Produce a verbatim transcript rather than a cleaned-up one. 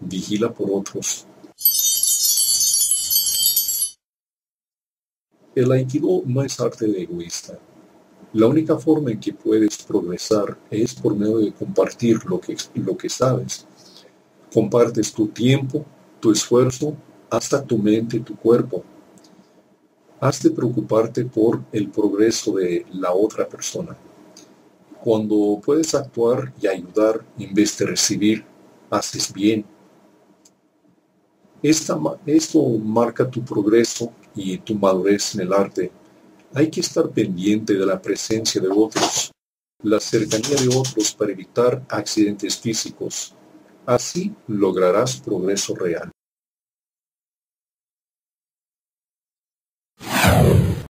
Vigila por outros. El Aikido no es arte de egoísta. La única forma en que puedes progresar es por medio de compartir lo que, lo que sabes. Compartes tu tiempo, tu esfuerzo, hasta tu mente y tu cuerpo. Has de preocuparte por el progreso de la otra persona. Cuando puedes actuar y ayudar en vez de recibir, haces bien. Esta, esto marca tu progreso y tu madurez en el arte. Hay que estar pendiente de la presencia de otros, la cercanía de otros para evitar accidentes físicos. Así lograrás progreso real.